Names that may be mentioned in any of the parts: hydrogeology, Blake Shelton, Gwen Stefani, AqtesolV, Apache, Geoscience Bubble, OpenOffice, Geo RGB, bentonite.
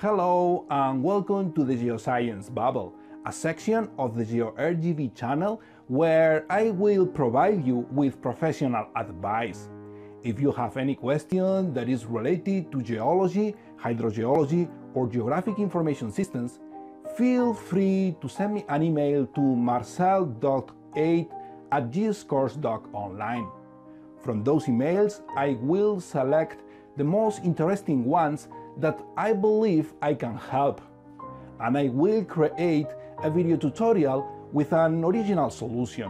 Hello and welcome to the Geoscience Bubble, a section of the Geo RGB channel where I will provide you with professional advice. If you have any question that is related to geology, hydrogeology or geographic information systems, feel free to send me an email to marcel.8@giscourse.online. From those emails I will select the most interesting ones that I believe I can help, and I will create a video tutorial with an original solution.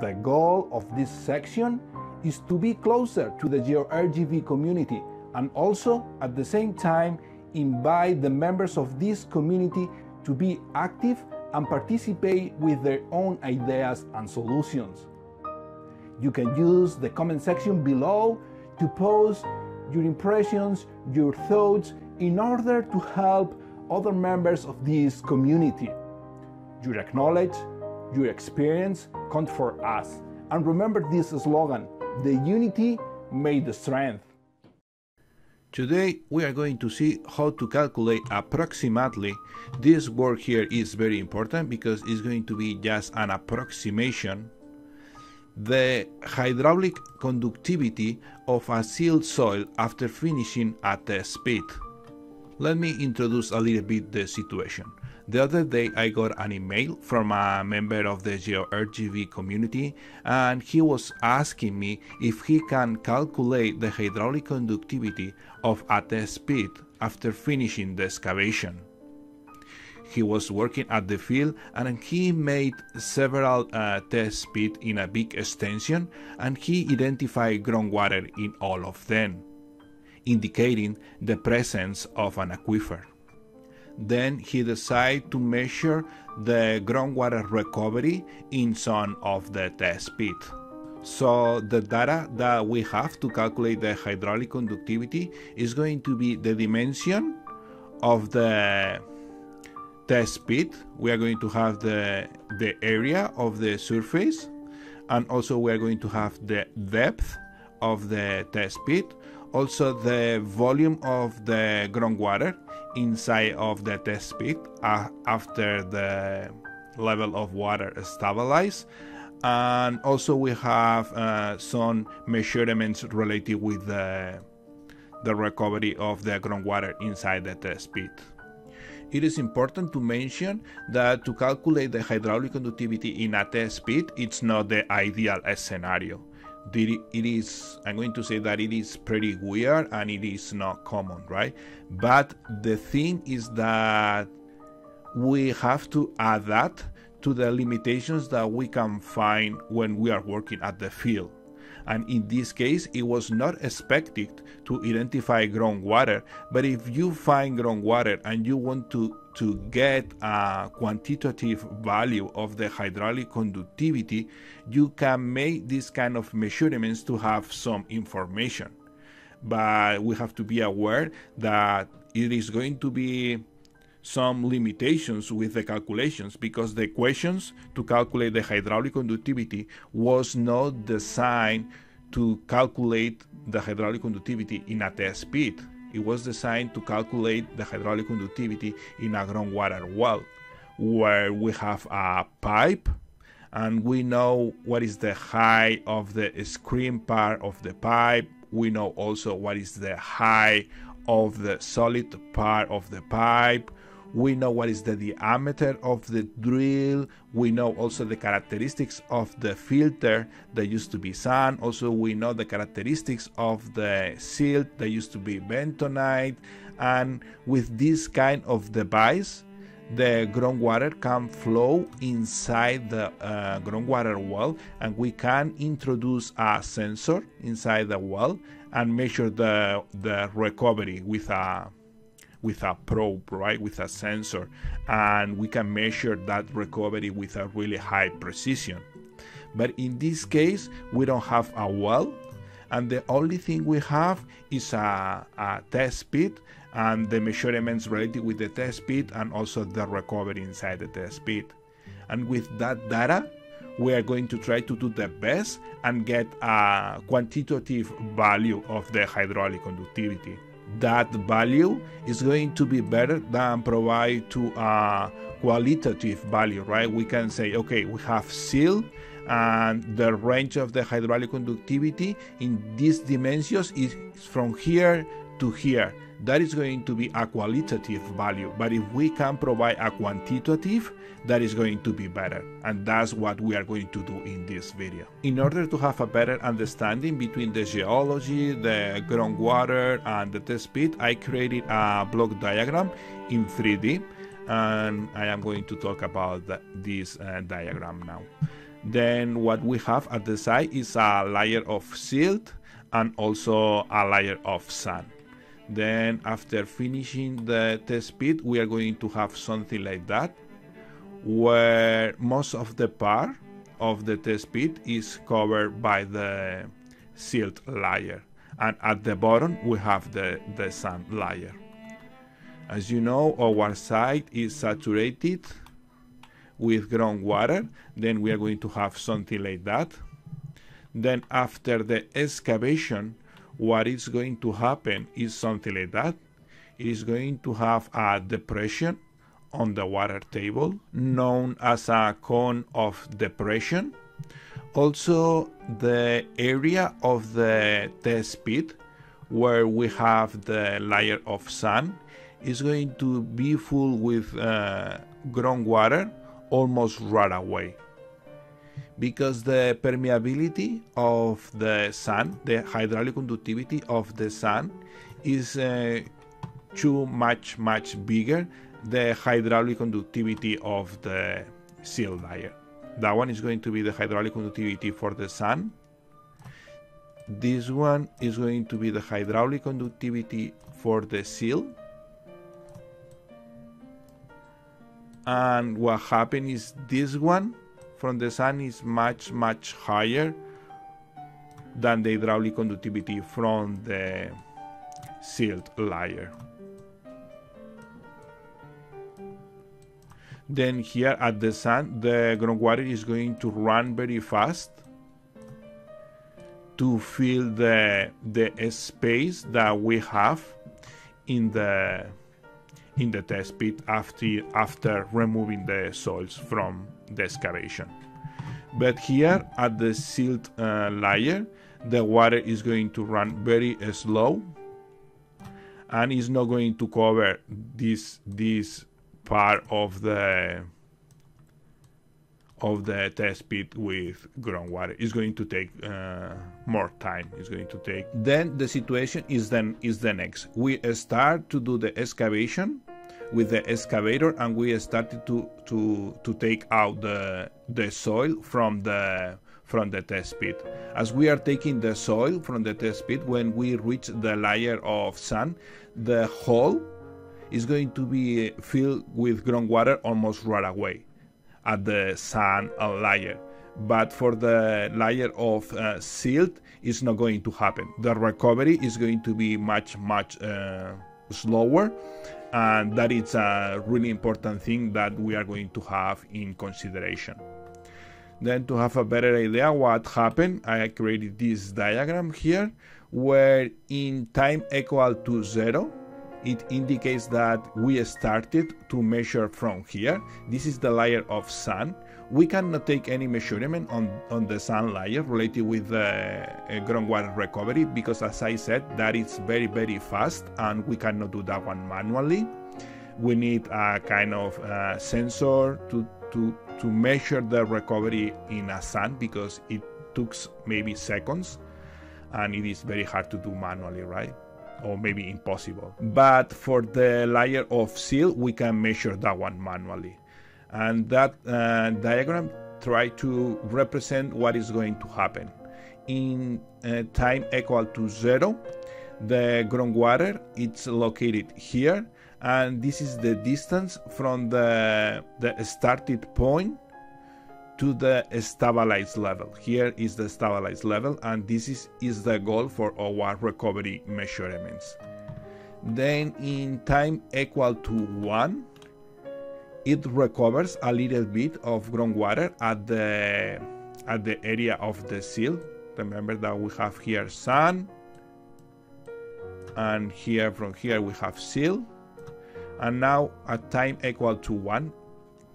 The goal of this section is to be closer to the Geo RGB community and also at the same time invite the members of this community to be active and participate with their own ideas and solutions. You can use the comment section below to post your impressions, your thoughts, in order to help other members of this community. Your knowledge, your experience count for us. And remember this slogan, the unity made the strength. Today we are going to see how to calculate approximately. This word here is very important because it's going to be just an approximation. The hydraulic conductivity of a sealed soil after finishing at the speed. Let me introduce a little bit the situation. The other day I got an email from a member of the GeoRGB community, and he was asking me if he can calculate the hydraulic conductivity of at the speed after finishing the excavation. He was working at the field and he made several test pits in a big extension, and he identified groundwater in all of them, indicating the presence of an aquifer. Then he decided to measure the groundwater recovery in some of the test pits. So the data that we have to calculate the hydraulic conductivity is going to be the dimension of the test pit. We are going to have the area of the surface, and also we are going to have the depth of the test pit, also the volume of the groundwater inside of the test pit after the level of water stabilized, and also we have some measurements related with the recovery of the groundwater inside the test pit. It is important to mention that to calculate the hydraulic conductivity in a test pit, it's not the ideal scenario. I'm going to say that it is pretty weird and it is not common, right? But the thing is that we have to adapt to the limitations that we can find when we are working at the field. And in this case, it was not expected to identify groundwater, but if you find groundwater and you want to get a quantitative value of the hydraulic conductivity, you can make this kind of measurements to have some information. But we have to be aware that it is going to be some limitations with the calculations, because the equations to calculate the hydraulic conductivity was not designed to calculate the hydraulic conductivity in a test pit. It was designed to calculate the hydraulic conductivity in a groundwater well, where we have a pipe and we know what is the height of the screen part of the pipe. We know also what is the height of the solid part of the pipe. We know what is the diameter of the drill. We know also the characteristics of the filter that used to be sand. Also we know the characteristics of the silt that used to be bentonite. And with this kind of device, the groundwater can flow inside the groundwater well, and we can introduce a sensor inside the well and measure the recovery with a probe, right, with a sensor, and we can measure that recovery with a really high precision. But in this case we don't have a well, and the only thing we have is a test pit and the measurements related with the test pit and also the recovery inside the test pit. And with that data we are going to try to do the best and get a quantitative value of the hydraulic conductivity. that value is going to be better than provide to a qualitative value, right? We can say, okay, we have silt and the range of the hydraulic conductivity in these dimensions is from here to here. That is going to be a qualitative value, but if we can provide a quantitative, that is going to be better, and that's what we are going to do in this video. In order to have a better understanding between the geology, the groundwater, and the test pit, I created a block diagram in 3D, and I am going to talk about this diagram now. Then what we have at the side is a layer of silt and also a layer of sand. Then after finishing the test pit, we are going to have something like that, where most of the part of the test pit is covered by the silt layer, and at the bottom we have the sand layer. As you know, our site is saturated with groundwater, then we are going to have something like that. Then after the excavation, what is going to happen is something like that. It is going to have a depression on the water table, known as a cone of depression. Also, the area of the test pit where we have the layer of sand is going to be full with groundwater almost right away, because the permeability of the sand, the hydraulic conductivity of the sand, is too much bigger the hydraulic conductivity of the silt layer. That one is going to be the hydraulic conductivity for the sand. This one is going to be the hydraulic conductivity for the silt. And what happened is this one from the sand is much higher than the hydraulic conductivity from the silt layer. Then here at the sand, the groundwater is going to run very fast to fill the space that we have in the test pit after removing the soils from the excavation. But here at the silt layer, the water is going to run very slow and is not going to cover this part of the test pit with groundwater. It's going to take more time. It's going to take. Then the situation is the next. We start to do the excavation with the excavator, and we started to take out the soil from the test pit. As we are taking the soil from the test pit, when we reach the layer of sand, the hole is going to be filled with groundwater almost right away at the sand layer. But for the layer of silt, it's not going to happen. The recovery is going to be much slower, and that is a really important thing that we are going to have in consideration. Then, to have a better idea what happened, I created this diagram here, where in time equal to 0, it indicates that we started to measure from here. This is the layer of sand. We cannot take any measurement on the sand layer related with the groundwater recovery, because as I said, that is very fast and we cannot do that one manually. We need a kind of sensor to measure the recovery in a sand, because it took maybe seconds and it is very hard to do manually, right? Or maybe impossible. But for the layer of silt, we can measure that one manually. And that diagram tries to represent what is going to happen. In time equal to 0, the groundwater is located here, and this is the distance from the started point to the stabilized level. Here is the stabilized level, and this is the goal for our recovery measurements. Then in time equal to 1, it recovers a little bit of groundwater at the area of the silt. Remember that we have here sand and here from here we have seal, and now at time equal to 1.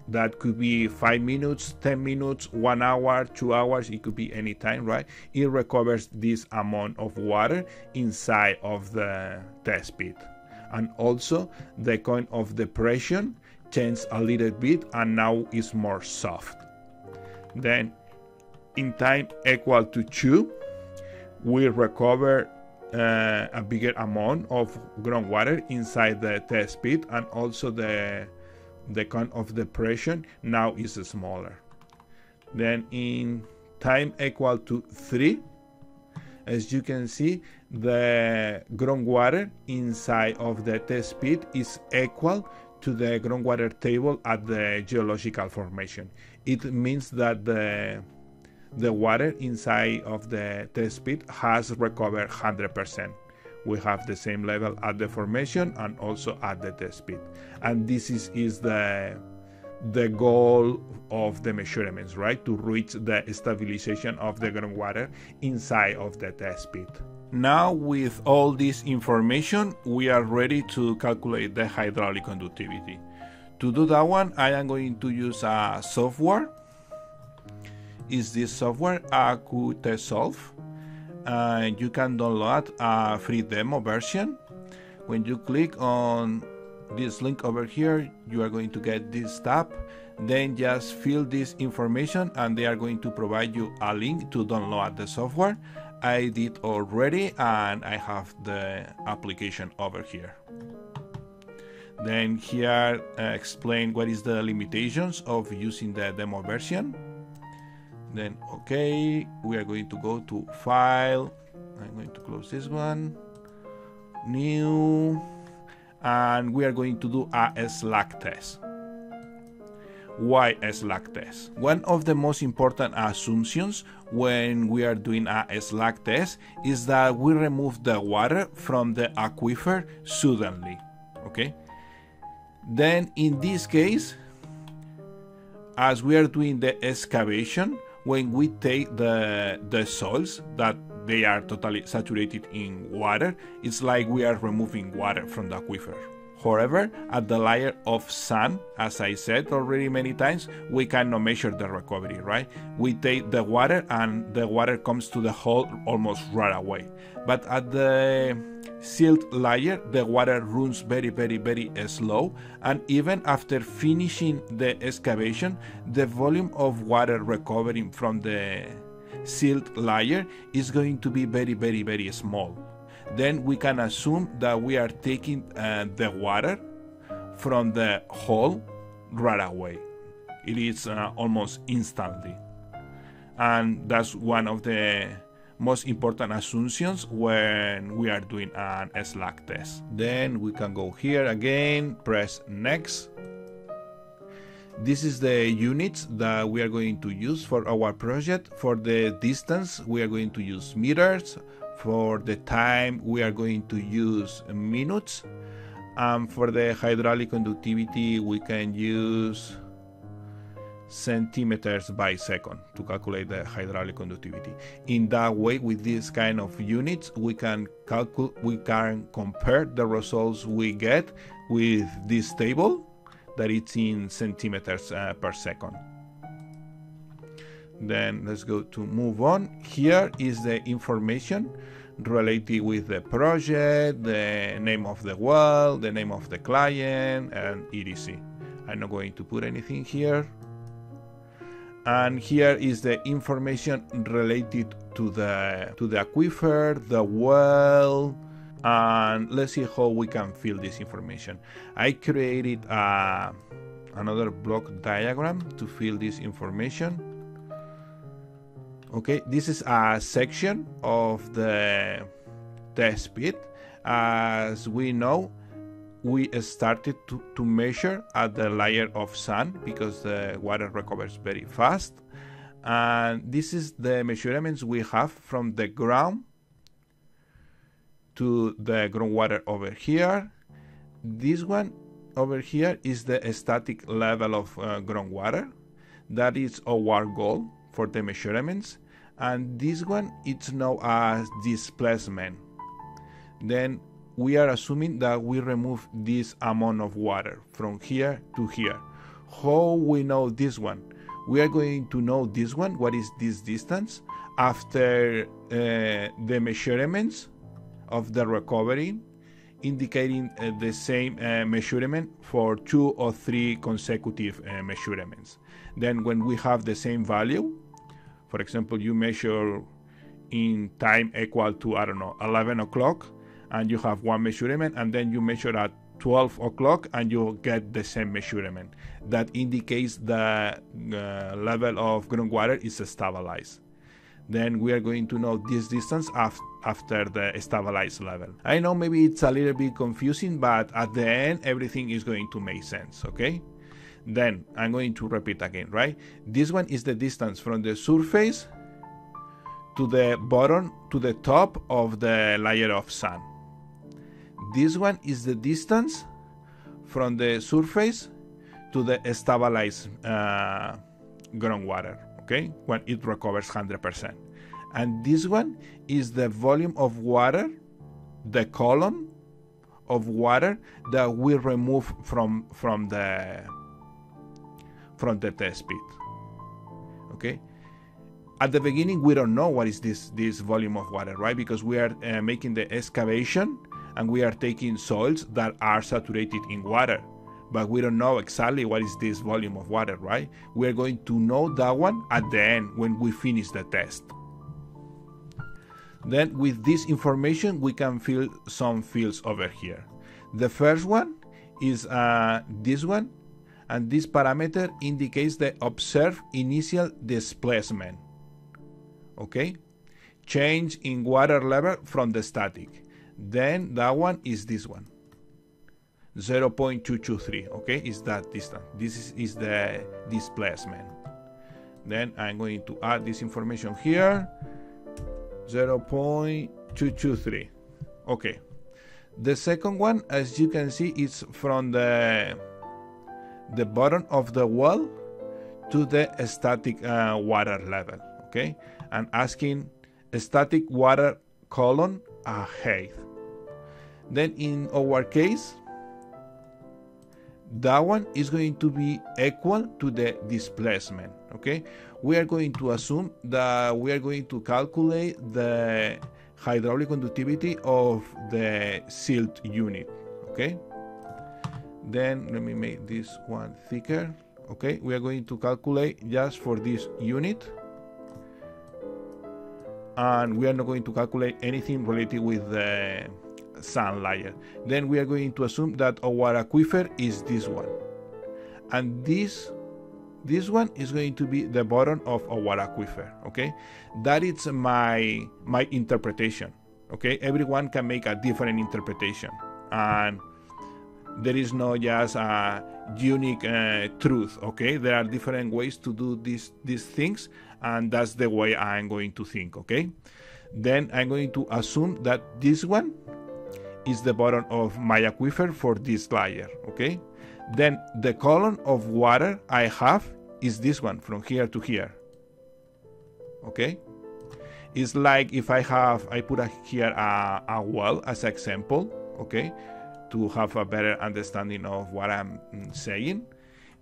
That could be 5 minutes, 10 minutes, 1 hour, 2 hours, it could be any time, right? It recovers this amount of water inside of the test pit. And also the coin of depression changed a little bit and now is more soft. Then in time equal to 2, we recover a bigger amount of groundwater inside the test pit, and also the cone of depression now is smaller. Then in time equal to 3, as you can see, the groundwater inside of the test pit is equal to the groundwater table at the geological formation. It means that the water inside of the test pit has recovered 100%. We have the same level at the formation and also at the test pit. And this is the goal of the measurements, right? To reach the stabilization of the groundwater inside of the test pit. Now, with all this information, we are ready to calculate the hydraulic conductivity. To do that one, I am going to use a software. Is this software AqtesolV? You can download a free demo version. When you click on this link over here, you are going to get this tab. Then just fill this information and they are going to provide you a link to download the software. I did already and I have the application over here. Then here explain what is the limitations of using the demo version. Then okay, we are going to go to file, I'm going to close this one, new, and we are going to do a slack test. Why a slack test? One of the most important assumptions when we are doing a slack test is that we remove the water from the aquifer suddenly, okay? Then in this case, as we are doing the excavation, when we take the soils that they are totally saturated in water, it's like we are removing water from the aquifer. However, at the layer of sand, as I said already many times, we cannot measure the recovery, right? We take the water and the water comes to the hole almost right away. But at the sealed layer, the water runs very slow, and even after finishing the excavation, the volume of water recovering from the sealed layer is going to be very small. Then we can assume that we are taking the water from the hole right away. It is almost instantly. And that's one of the most important assumptions when we are doing an slack test. Then we can go here again, press next. This is the units that we are going to use for our project. For the distance, we are going to use meters. For the time, we are going to use minutes. And for the hydraulic conductivity, we can use centimeters by second to calculate the hydraulic conductivity. In that way, with this kind of units, we can compare the results we get with this table that it's in centimeters per second. Then let's go to move on. Here is the information related with the project, the name of the well, the name of the client, and etc. I'm not going to put anything here. And here is the information related to the aquifer, the well, and let's see how we can fill this information. I created another block diagram to fill this information. Okay, this is a section of the test pit. As we know, we started to measure at the layer of sand because the water recovers very fast. And this is the measurements we have from the ground to the groundwater over here. This one over here is the static level of groundwater. That is our goal for the measurements. And this one, it's now a displacement. Then we are assuming that we remove this amount of water from here to here. How we know this one? We are going to know this one, what is this distance, after the measurements of the recovery, indicating the same measurement for 2 or 3 consecutive measurements. Then when we have the same value, for example, you measure in time equal to, I don't know, 11 o'clock, and you have one measurement, and then you measure at 12 o'clock and you get the same measurement. That indicates the level of groundwater is stabilized. Then we are going to know this distance after the stabilized level. I know maybe it's a little bit confusing, but at the end everything is going to make sense, okay? Then I'm going to repeat again, right? This one is the distance from the surface to the bottom, to the top of the layer of sand. This one is the distance from the surface to the stabilized groundwater, okay, when it recovers 100%. And this one is the volume of water, the column of water that we remove from the test pit, okay? At the beginning we don't know what is this volume of water, right? Because we are making the excavation and we are taking soils that are saturated in water, but we don't know exactly what is this volume of water, right? We are going to know that one at the end when we finish the test. Then with this information we can fill some fields over here. The first one is this one, and this parameter indicates the observed initial displacement, okay? Change in water level from the static. Then that one is this one, 0.223, okay, is that distance. This is the displacement. Then I'm going to add this information here, 0.223, okay. The second one, as you can see, is from the bottom of the well to the static water level, okay, and asking static water colon height. Then in our case, that one is going to be equal to the displacement, okay? We are going to assume that we are going to calculate the hydraulic conductivity of the silt unit, okay? Then let me make this one thicker, okay? We are going to calculate just for this unit, and we are not going to calculate anything related with the sand layer. Then we are going to assume that our aquifer is this one, and this one is going to be the bottom of our aquifer, okay? That is my interpretation, okay? Everyone can make a different interpretation, and there is no just a unique truth, okay? There are different ways to do these things, and that's the way I'm going to think, okay? Then I'm going to assume that this one is the bottom of my aquifer for this layer, okay? Then the column of water I have is this one from here to here, okay? It's like if I put here a well as example, okay? To have a better understanding of what I'm saying,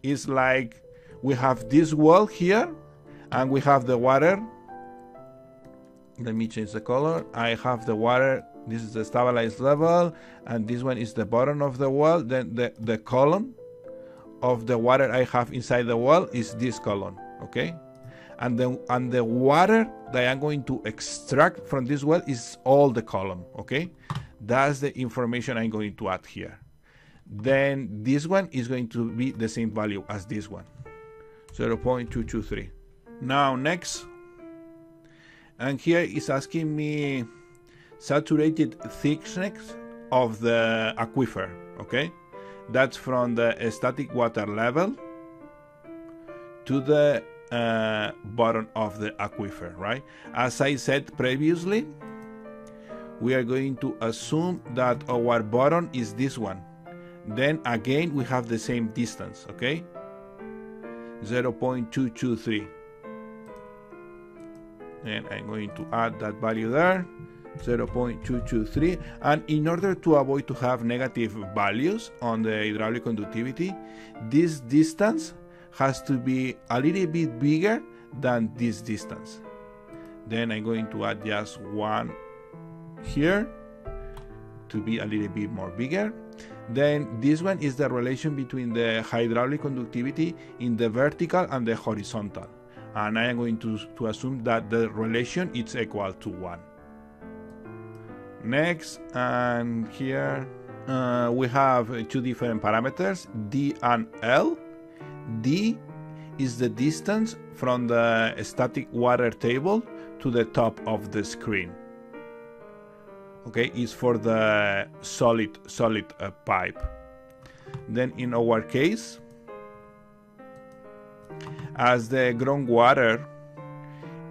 is like we have this wall here and we have the water. Let me change the color. I have the water, this is the stabilized level, and this one is the bottom of the wall. Then the column of the water I have inside the wall is this column, okay? And the water that I'm going to extract from this well is all the column, okay? That's the information I'm going to add here. Then this one is going to be the same value as this one, 0.223. Now next, and here is asking me saturated thickness of the aquifer, okay? That's from the static water level to the bottom of the aquifer, right? As I said previously, we are going to assume that our bottom is this one. Then again, we have the same distance, okay? 0.223. And I'm going to add that value there, 0.223, and in order to avoid to have negative values on the hydraulic conductivity, this distance has to be a little bit bigger than this distance. Then I'm going to add just one here to be a little bit more bigger. Then this one is the relation between the hydraulic conductivity in the vertical and the horizontal, and I am going to assume that the relation is equal to 1. Next, and here we have two different parameters, D and L. D is the distance from the static water table to the top of the screen. Okay, is for the solid pipe. Then in our case, as the groundwater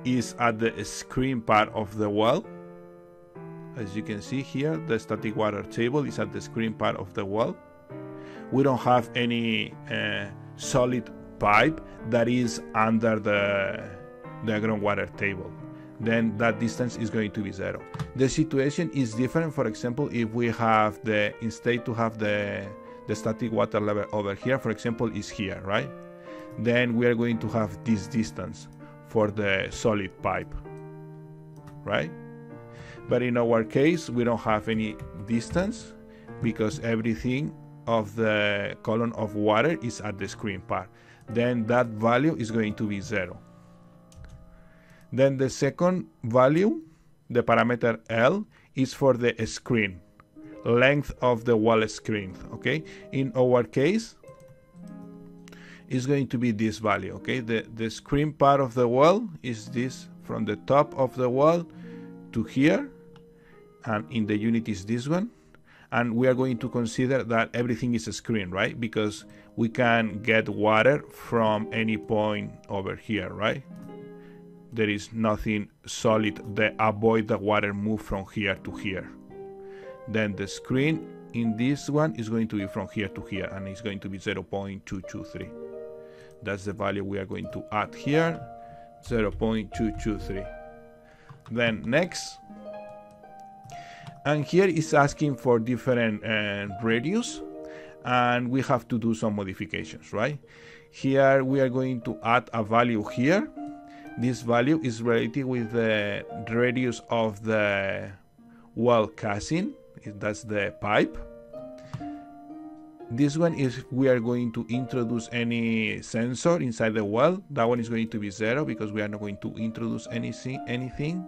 is at the screen part of the well, as you can see here, the static water table is at the screen part of the well. We don't have any solid pipe that is under the groundwater table. Then that distance is going to be 0. The situation is different, for example, if we have instead to have the static water level over here, for example, is here, right? Then we are going to have this distance for the solid pipe, right? But in our case, we don't have any distance because everything of the column of water is at the screen part. Then that value is going to be 0. Then the second value, the parameter L, is for the screen, length of the wall screen, okay? In our case, it's going to be this value, okay? The screen part of the wall is this, from the top of the wall to here, and in the unit is this one. And we are going to consider that everything is a screen, right? Because we can get water from any point over here, right? There is nothing solid that avoid the water move from here to here. Then the screen in this one is going to be from here to here, and it's going to be 0.223. That's the value we are going to add here, 0.223. Then next, and here is asking for different radius, and we have to do some modifications, right? Here we are going to add a value here. This value is related with the radius of the well casing, that's the pipe. This one is we are going to introduce any sensor inside the well. That one is going to be 0 because we are not going to introduce anything.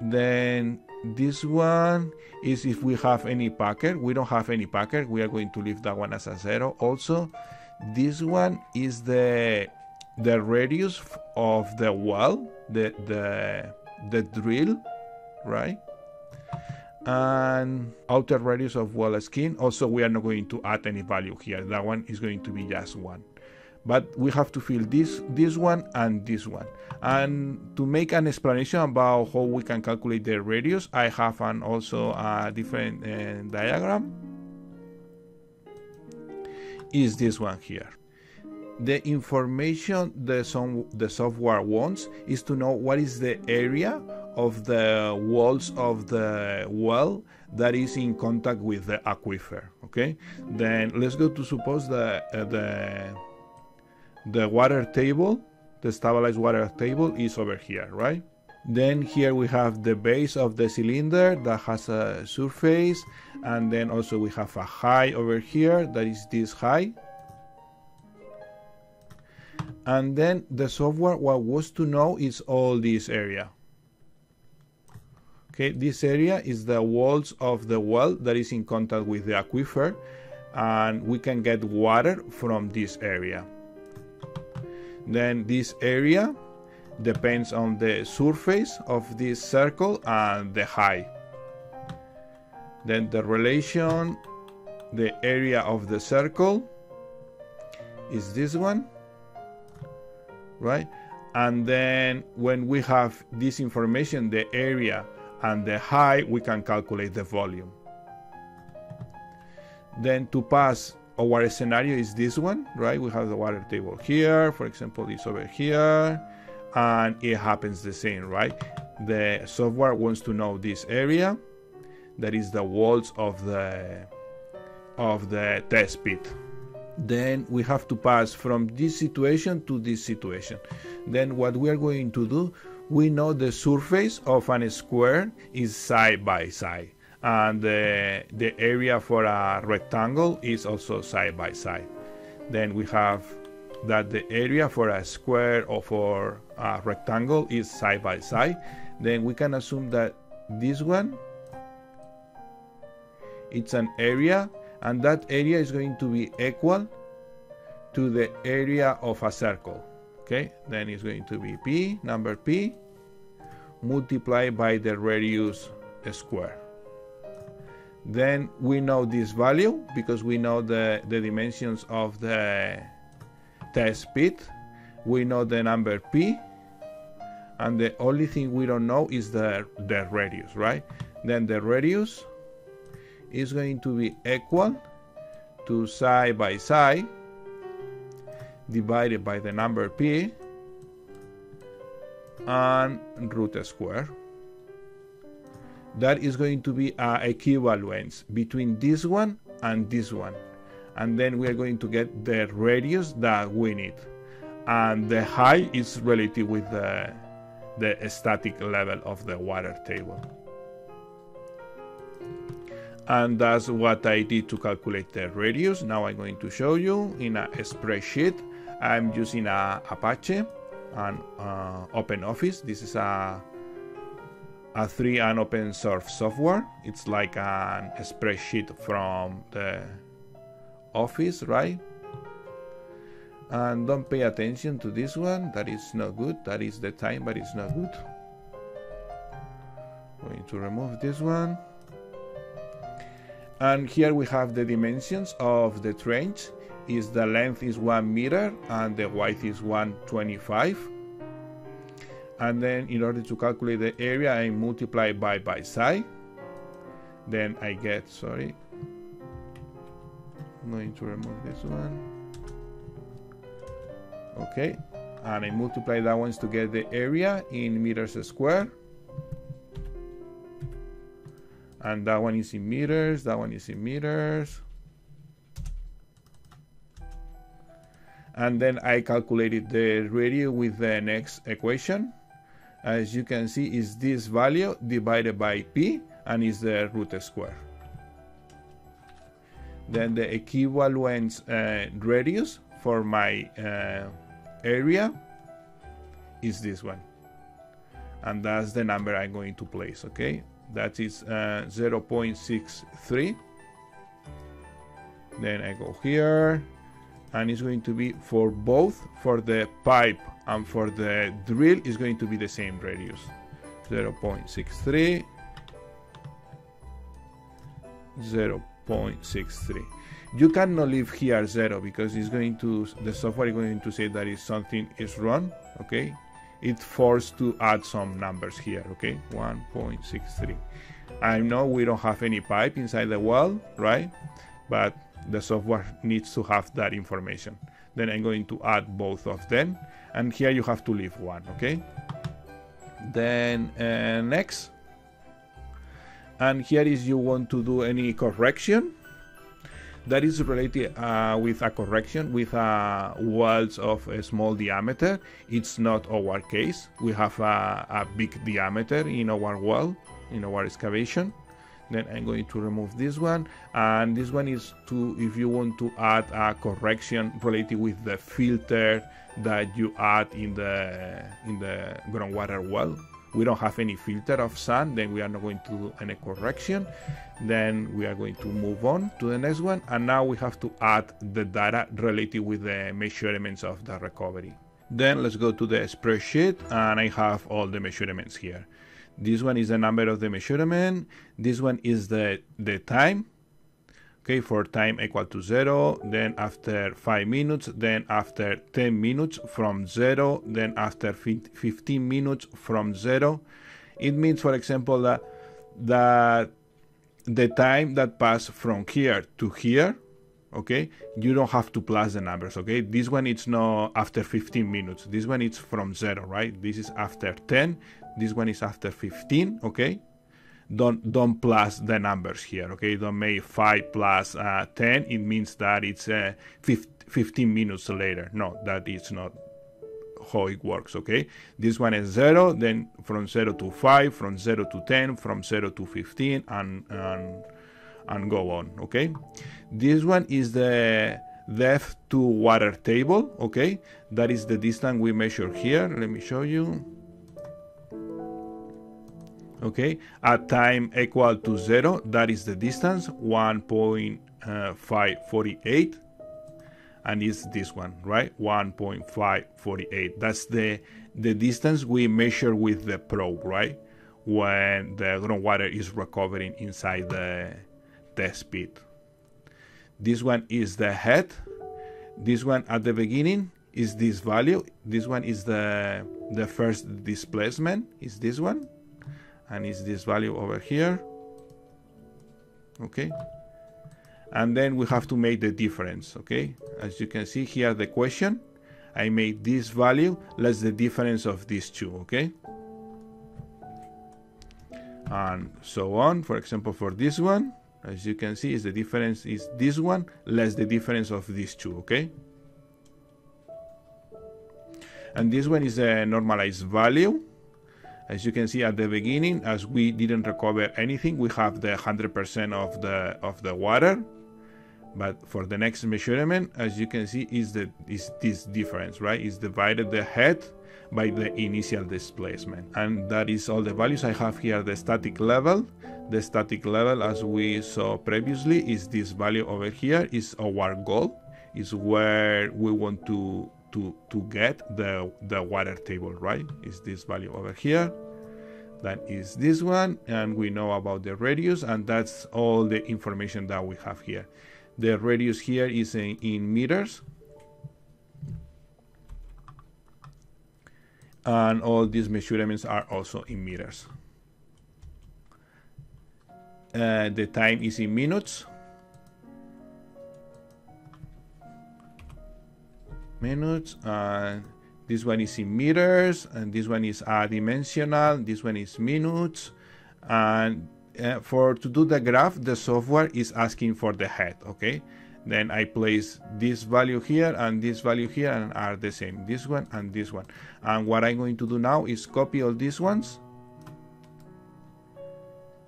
Then this one is if we have any packer. We don't have any packer. We are going to leave that one as a 0 also. This one is the radius of the well, the drill, right? And outer radius of well skin. Also, we are not going to add any value here. That one is going to be just 1. But we have to fill this one and this one. And to make an explanation about how we can calculate the radius, I have also a different diagram. Is this one here. The information the software wants is to know what is the area of the walls of the well that is in contact with the aquifer, okay? Then let's go to suppose the water table, the stabilized water table is over here, right? Then here we have the base of the cylinder that has a surface, and then also we have a height over here that is this height. And then the software what was to know is all this area. Okay, this area is the walls of the well that is in contact with the aquifer, and we can get water from this area. Then this area depends on the surface of this circle and the height. Then the relation, the area of the circle is this one, right? And then when we have this information, the area and the height, we can calculate the volume. Then to pass our scenario is this one, right? We have the water table here, for example, it's over here, and it happens the same, right? The software wants to know this area, that is the walls of the test pit. Then we have to pass from this situation to this situation. Then what we are going to do, we know the surface of a square is side by side, and the area for a rectangle is also side by side. Then we have that the area for a square or for a rectangle is side by side. Then we can assume that this one, it's an area, and that area is going to be equal to the area of a circle. Okay, then it's going to be P, number P, multiplied by the radius square. Then we know this value because we know the dimensions of the test pit. We know the number P, and the only thing we don't know is the radius, right? Then the radius is going to be equal to side by side divided by the number P and root square. That is going to be an equivalence between this one and this one, and then we are going to get the radius that we need, and the height is related with the static level of the water table. And that's what I did to calculate the radius. Now I'm going to show you in a spreadsheet. I'm using Apache and OpenOffice. This is a free and open source software. It's like a spreadsheet from the Office, right? And don't pay attention to this one. That is not good. That is the time, but it's not good. I'm going to remove this one. And here we have the dimensions of the trench. Is the length is 1 meter and the width is 125. And then in order to calculate the area, I multiply by side. Then I get, sorry, I'm going to remove this one. Okay, and I multiply that ones to get the area in meters squared. And that one is in meters, that one is in meters. And then I calculated the radius with the next equation. As you can see, is this value divided by P and is the root square. Then the equivalence radius for my area is this one. And that's the number I'm going to place, okay? That is 0.63. Then I go here, and it's going to be for both, for the pipe and for the drill, is going to be the same radius, 0.63, 0.63. You cannot leave here 0 because it's going to, the software is going to say that is something is wrong. Okay, it forced to add some numbers here. Okay, 1.63. I know we don't have any pipe inside the wall, right? But the software needs to have that information. Then I'm going to add both of them, and here you have to leave one. Okay, then next, and here is you want to do any correction that is related with a correction with walls of a small diameter. It's not our case. We have a big diameter in our wall, in our excavation. Then I'm going to remove this one, and this one is to, if you want to add a correction related with the filter that you add in the groundwater well. We don't have any filter of sand, then we are not going to do any correction. Then we are going to move on to the next one, and now we have to add the data related with the measurements of the recovery. Then let's go to the spreadsheet, and I have all the measurements here. This one is the number of the measurement. This one is the time. Okay, for time equal to 0, then after 5 minutes, then after 10 minutes from 0, then after 15 minutes from 0. It means, for example, that the time that passed from here to here, okay, you don't have to plus the numbers, okay? This one it's not after 15 minutes. This one it's from 0, right? This is after 10. This one is after 15, okay? Don't plus the numbers here, okay? Don't make 5 plus 10. It means that it's 15 minutes later. No, that is not how it works, okay? This one is 0, then from 0 to 5, from 0 to 10, from 0 to 15, and go on, okay? This one is the depth to water table, okay? That is the distance we measure here. Let me show you. Okay, at time equal to 0, that is the distance, 1.548, and it's this one, right? 1.548. That's the distance we measure with the probe, right? When the groundwater is recovering inside the test pit. This one is the head. This one at the beginning is this value. This one is the first displacement, is this one. And is this value over here, okay? And then we have to make the difference, okay? As you can see here, the question, I made this value less the difference of these two, okay? And so on. For example, for this one, as you can see, is the difference is this one less the difference of these two, okay? And this one is a normalized value. As you can see at the beginning, as we didn't recover anything, we have the 100% of the water. But for the next measurement, as you can see, is this difference, right? It's divided the head by the initial displacement. And that is all the values I have here. The static level. The static level, as we saw previously, is this value over here, is our goal. Is where we want to get the water table, right? Is this value over here. That is this one, and we know about the radius, and that's all the information that we have here. The radius here is in meters, and all these measurements are also in meters. The time is in minutes. This one is in meters, and this one is dimensional, this one is minutes. And to do the graph, the software is asking for the head, okay? Then I place this value here and this value here, and are the same, this one and this one. And what I'm going to do now is copy all these ones,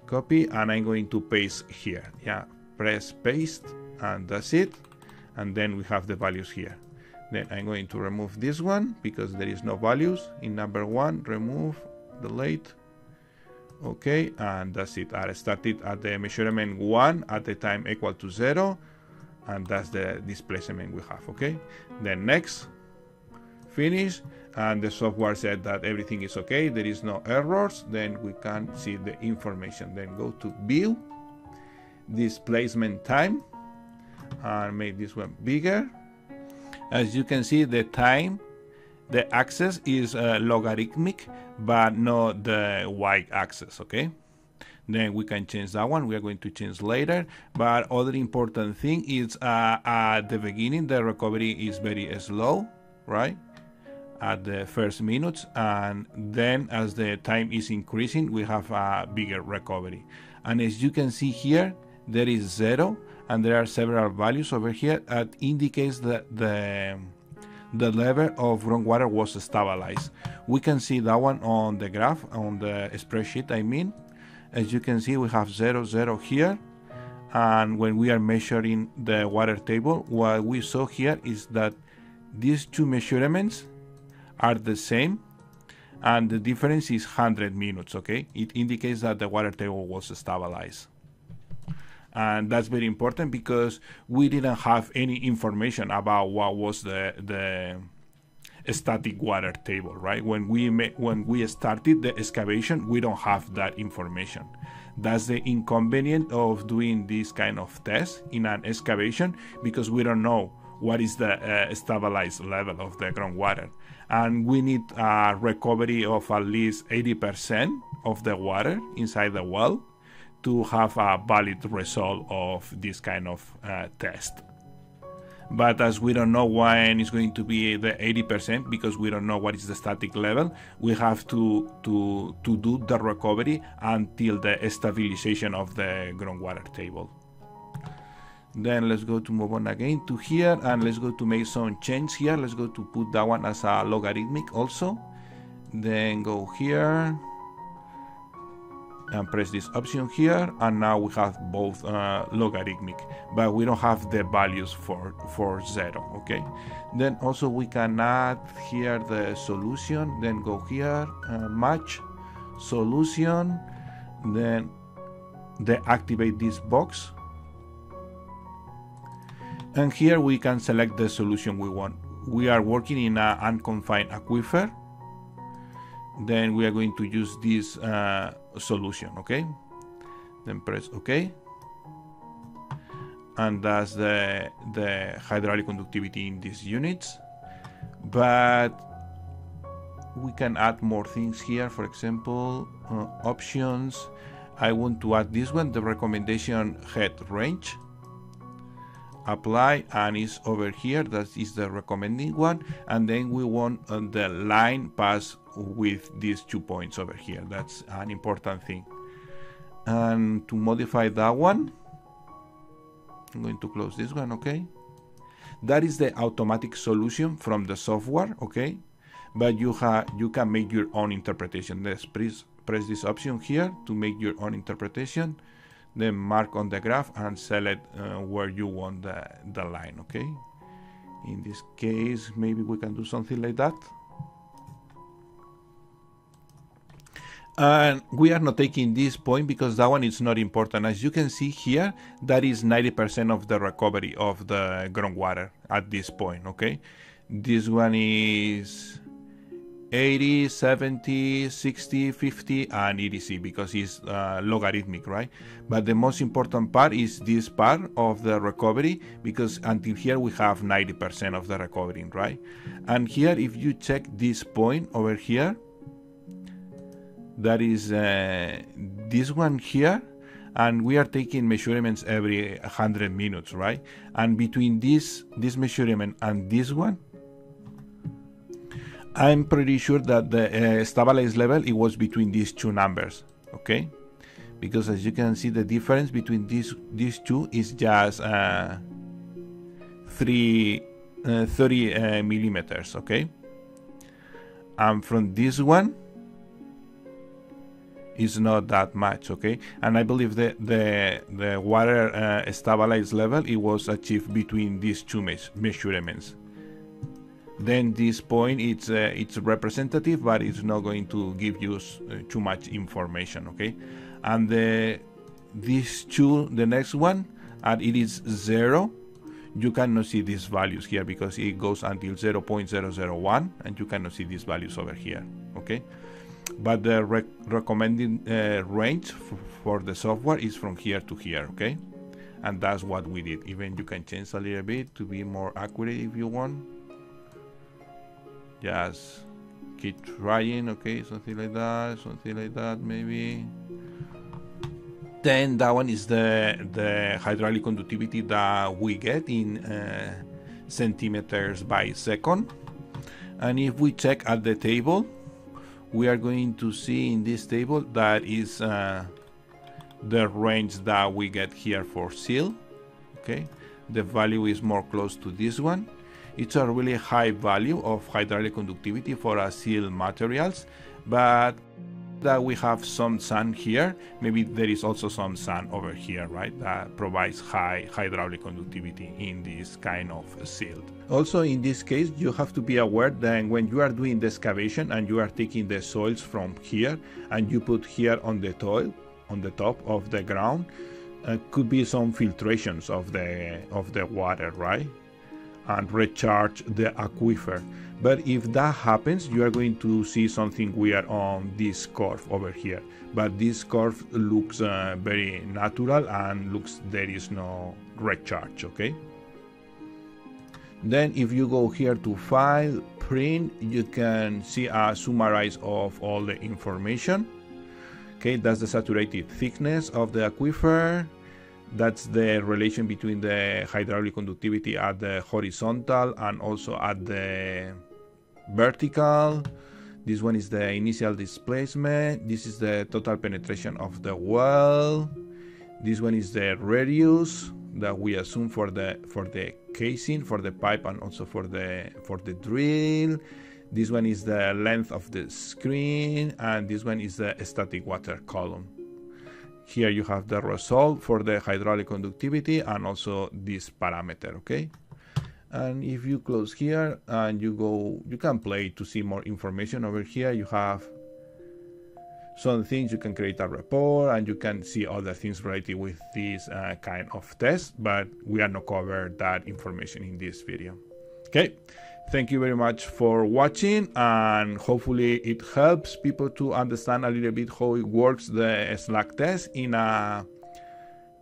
copy, and I'm going to paste here. Yeah, press paste, and that's it. And then we have the values here. Then I'm going to remove this one because there is no values. In number 1, remove, delete. Okay, and that's it. I started at the measurement 1 at the time equal to 0. And that's the displacement we have, okay? Then next, finish. And the software said that everything is okay. There is no errors. Then we can see the information. Then go to view, displacement time. And make this one bigger. As you can see, the time, the axis is logarithmic, but not the y-axis, okay? Then we can change that one. We are going to change later. But other important thing is at the beginning, the recovery is very slow, right? At the first minutes, and then as the time is increasing, we have a bigger recovery. And as you can see here, there is 0. And there are several values over here that indicates that the level of groundwater was stabilized. We can see that one on the graph, on the spreadsheet, I mean. As you can see, we have 0, 0 here. And when we are measuring the water table, what we saw here is that these two measurements are the same. And the difference is 100 minutes, okay? It indicates that the water table was stabilized. And that's very important because we didn't have any information about what was the static water table, right? When we started the excavation, we don't have that information. That's the inconvenience of doing this kind of test in an excavation, because we don't know what is the stabilized level of the groundwater. And we need a recovery of at least 80% of the water inside the well to have a valid result of this kind of test. but as we don't know when it's going to be the 80%, because we don't know what is the static level, we have to do the recovery until the stabilization of the groundwater table. Then let's go to move on again to here, and let's go to make some change here. Let's go to put that one as a logarithmic also, then go here and press this option here, and now we have both logarithmic, but we don't have the values for zero. Okay, then also we can add here the solution, then go here, match solution, then deactivate this box, and here we can select the solution we want. We are working in an unconfined aquifer, then we are going to use this solution. Okay, then press OK, and that's the hydraulic conductivity in these units. But we can add more things here, for example, options. I want to add this one, the recommendation head range, apply, and is over here. That is the recommending one, and then we want the line pass with these 2 points over here. That's an important thing. And to modify that one, I'm going to close this one. Okay, that is the automatic solution from the software. Okay, but you can make your own interpretation. Let's press this option here to make your own interpretation, then mark on the graph and select where you want the line. Okay, in this case maybe we can do something like that. And we are not taking this point because that one is not important. As you can see here, that is 90% of the recovery of the groundwater at this point. Okay, this one is 80, 70, 60, 50, and EDC, because it's logarithmic, right? But the most important part is this part of the recovery, because until here we have 90% of the recovery, right? And here, if you check this point over here, that is this one here, and we are taking measurements every 100 minutes, right? And between this measurement and this one, I'm pretty sure that the stabilized level, it was between these two numbers. Okay, because as you can see, the difference between these two is just 30 millimeters. Okay, and from this one is not that much. Okay, and I believe the water stabilized level, it was achieved between these two measurements. Then this point, it's representative, but it's not going to give you too much information. Okay, and the next one, and it is zero. You cannot see these values here because it goes until 0.001, and you cannot see these values over here. Okay, but the recommended range for the software is from here to here. Okay, and that's what we did. Even you can change a little bit to be more accurate if you want. Just keep trying. Okay, something like that maybe. Then that one is the hydraulic conductivity that we get in centimeters by second. And if we check at the table, we are going to see in this table that is the range that we get here for seal. Okay, the value is more close to this one. It's a really high value of hydraulic conductivity for a seal materials, but that we have some sun here, maybe there is also some sun over here, right? That provides high hydraulic conductivity in this kind of seal. Also in this case, you have to be aware that when you are doing the excavation and you are taking the soils from here and you put here on the soil, on the top of the ground, could be some filtrations of the water, right? And recharge the aquifer. But if that happens, you are going to see something weird on this curve over here. But this curve looks very natural and looks there is no recharge. Okay, then if you go here to file, print, you can see a summarize of all the information. Okay, that's the saturated thickness of the aquifer, That's the relation between the hydraulic conductivity at the horizontal and also at the vertical. This one is the initial displacement. This is the total penetration of the well. This one is the radius that we assume for the casing, for the pipe, and also for the drill. This one is the length of the screen, and this one is the static water column. Here you have the result for the hydraulic conductivity and also this parameter, okay? And if you close here and you go, you can play to see more information. Over here you have some things, you can create a report and you can see other things related with this kind of test, but we are not covered that information in this video. Okay, thank you very much for watching, and hopefully it helps people to understand a little bit how it works, the slack test in a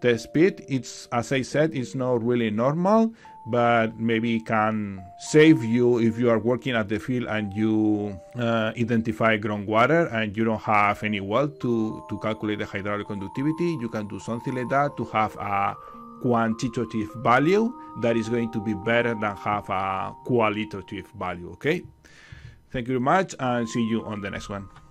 test pit. It's, as I said, it's not really normal, but maybe it can save you if you are working at the field and you identify groundwater and you don't have any well to calculate the hydraulic conductivity. You can do something like that to have a quantitative value that is going to be better than have a qualitative value, okay? Thank you very much and see you on the next one.